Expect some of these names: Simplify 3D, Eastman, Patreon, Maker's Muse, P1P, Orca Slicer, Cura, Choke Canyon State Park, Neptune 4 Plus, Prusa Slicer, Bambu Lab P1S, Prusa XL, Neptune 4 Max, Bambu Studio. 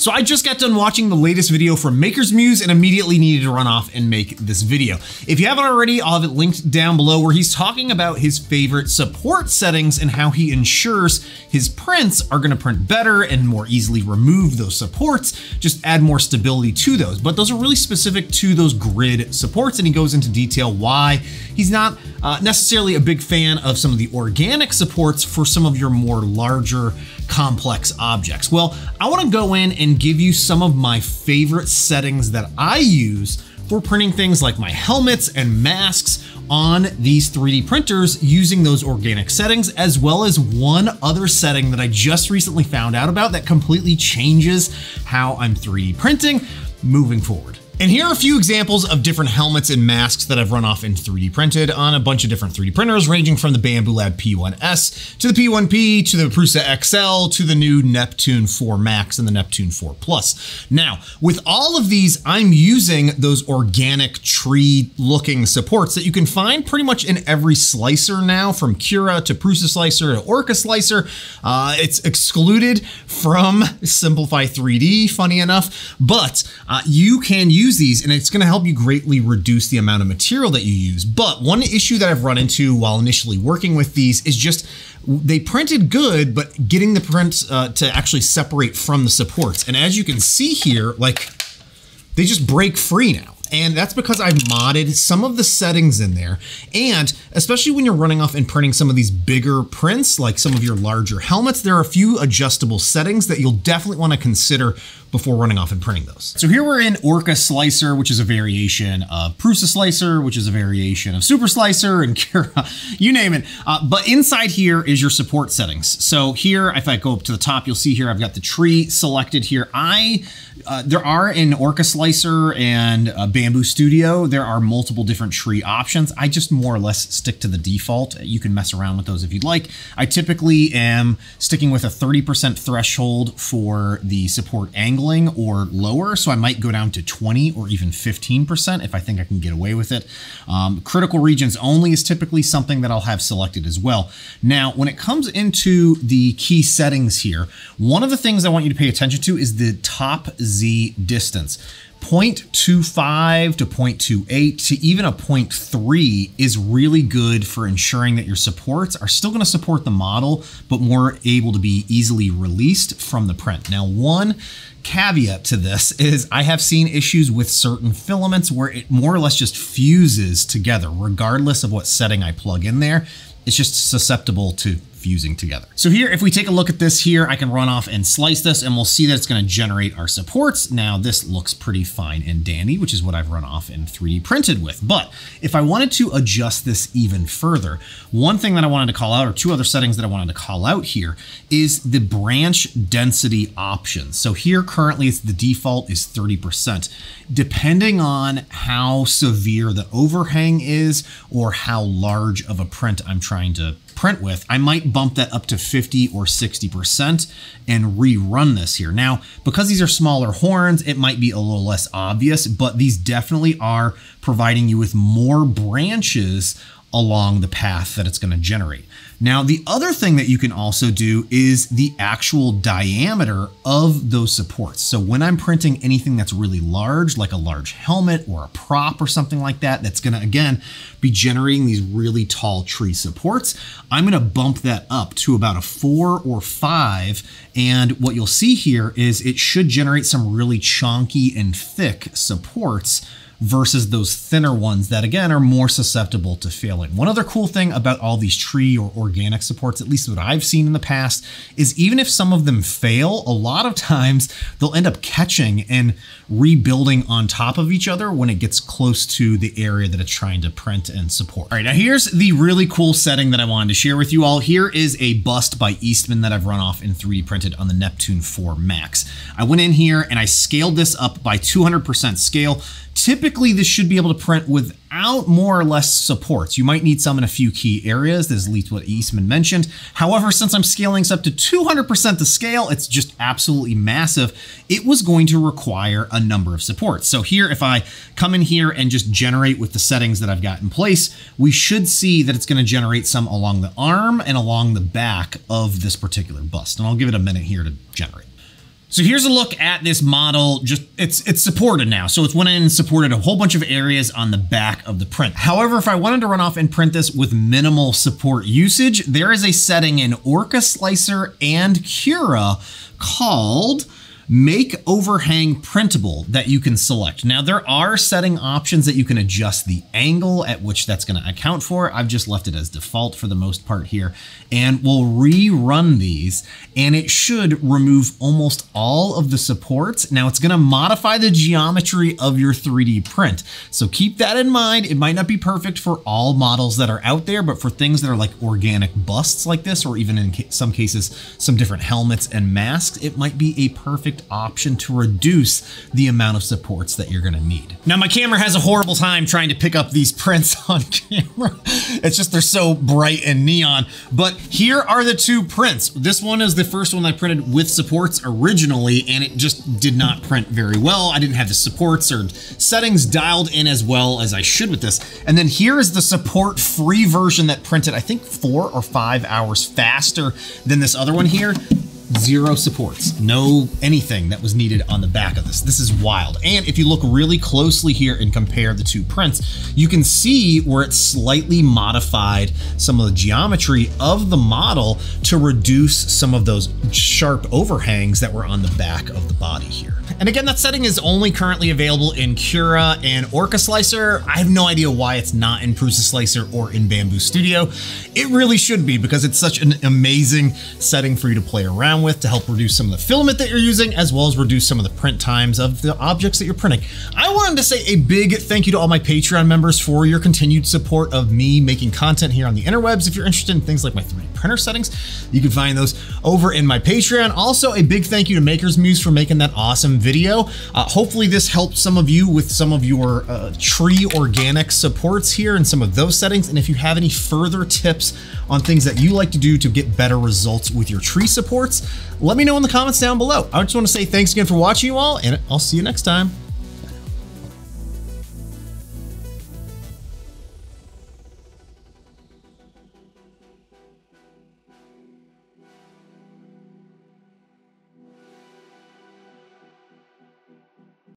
So I just got done watching the latest video from Maker's Muse and immediately needed to run off and make this video. If you haven't already, I'll have it linked down below where he's talking about his favorite support settings and how he ensures his prints are gonna print better and more easily remove those supports, just add more stability to those. But those are really specific to those grid supports, and he goes into detail why he's not necessarily a big fan of some of the organic supports for some of your more larger complex objects. Well, I wanna go in and give you some of my favorite settings that I use for printing things like my helmets and masks on these 3D printers using those organic settings, as well as one other setting that I just recently found out about that completely changes how I'm 3D printing moving forward. And here are a few examples of different helmets and masks that I've run off and 3D printed on a bunch of different 3D printers, ranging from the Bambu Lab P1S to the P1P to the Prusa XL to the new Neptune 4 Max and the Neptune 4 Plus. Now, with all of these, I'm using those organic tree-looking supports that you can find pretty much in every slicer now, from Cura to Prusa Slicer to Orca Slicer. It's excluded from Simplify 3D, funny enough, but you can use these, and it's going to help you greatly reduce the amount of material that you use. But one issue that I've run into while initially working with these is just they printed good, but getting the print to actually separate from the supports. And as you can see here, like, they just break free now. And that's because I've modded some of the settings in there. And especially when you're running off and printing some of these bigger prints, like some of your larger helmets, there are a few adjustable settings that you'll definitely want to consider before running off and printing those. So here we're in Orca Slicer, which is a variation of Prusa Slicer, which is a variation of Super Slicer and Cura, you name it. But inside here is your support settings. So here, if I go up to the top, you'll see here, I've got the tree selected here. There are in Orca Slicer and Bambu Studio, there are multiple different tree options. I just more or less stick to the default. You can mess around with those if you'd like. I typically am sticking with a 30% threshold for the support angling or lower. So I might go down to 20 or even 15% if I think I can get away with it. Critical regions only is typically something that I'll have selected as well. Now, when it comes into the key settings here, one of the things I want you to pay attention to is the top Z distance. 0.25 to 0.28 to even a 0.3 is really good for ensuring that your supports are still going to support the model, but more able to be easily released from the print. Now, one caveat to this is I have seen issues with certain filaments where it more or less just fuses together, regardless of what setting I plug in there. It's just susceptible to fusing together. So here, if we take a look at this here, I can run off and slice this and we'll see that it's going to generate our supports. Now this looks pretty fine and dandy, which is what I've run off and 3D printed with. But if I wanted to adjust this even further, one thing that I wanted to call out, or two other settings that I wanted to call out here, is the branch density option. So here currently it's the default is 30%. Depending on how severe the overhang is or how large of a print I'm trying to print with, I might bump that up to 50 or 60% and rerun this here. Now, because these are smaller horns, it might be a little less obvious, but these definitely are providing you with more branches along the path that it's going to generate. Now, the other thing that you can also do is the actual diameter of those supports. So when I'm printing anything that's really large, like a large helmet or a prop or something like that, that's going to, again, be generating these really tall tree supports, I'm going to bump that up to about a 4 or 5. And what you'll see here is it should generate some really chunky and thick supports versus those thinner ones that, again, are more susceptible to failing. One other cool thing about all these tree or organic supports, at least what I've seen in the past, is even if some of them fail, a lot of times they'll end up catching and rebuilding on top of each other when it gets close to the area that it's trying to print and support. All right, now here's the really cool setting that I wanted to share with you all. Here is a bust by Eastman that I've run off and 3D printed on the Neptune 4 Max. I went in here and I scaled this up by 200% scale. Typically, this should be able to print without more or less supports. You might need some in a few key areas. This is at least what Eastman mentioned. However, since I'm scaling this up to 200% the scale, it's just absolutely massive. It was going to require a number of supports. So here, if I come in here and just generate with the settings that I've got in place, we should see that it's going to generate some along the arm and along the back of this particular bust. And I'll give it a minute here to generate. So here's a look at this model. Just it's supported now. So it's went in and supported a whole bunch of areas on the back of the print. However, if I wanted to run off and print this with minimal support usage, there is a setting in Orca Slicer and Cura called Make Overhang Printable that you can select. Now there are setting options that you can adjust the angle at which that's gonna account for. I've just left it as default for the most part here, and we'll rerun these and it should remove almost all of the supports. Now it's gonna modify the geometry of your 3D print. So keep that in mind. It might not be perfect for all models that are out there, but for things that are like organic busts like this, or even in some cases, some different helmets and masks, it might be a perfect option to reduce the amount of supports that you're gonna need. Now my camera has a horrible time trying to pick up these prints on camera. It's just, they're so bright and neon. But here are the two prints. This one is the first one I printed with supports originally, and it just did not print very well. I didn't have the supports or settings dialed in as well as I should with this. And then here is the support free version that printed, I think 4 or 5 hours faster than this other one here. Zero supports, no anything that was needed on the back of this. This is wild. And if you look really closely here and compare the two prints, you can see where it slightly modified some of the geometry of the model to reduce some of those sharp overhangs that were on the back of the body here. And again, that setting is only currently available in Cura and Orca Slicer. I have no idea why it's not in Prusa Slicer or in Bambu Studio. It really should be, because it's such an amazing setting for you to play around with to help reduce some of the filament that you're using, as well as reduce some of the print times of the objects that you're printing. I wanted to say a big thank you to all my Patreon members for your continued support of me making content here on the interwebs. If you're interested in things like my 3D printer settings, you can find those over in my Patreon. Also, a big thank you to Maker's Muse for making that awesome video. Hopefully this helped some of you with some of your tree organic supports here and some of those settings. And if you have any further tips on things that you like to do to get better results with your tree supports, let me know in the comments down below. I just want to say thanks again for watching you all, and I'll see you next time.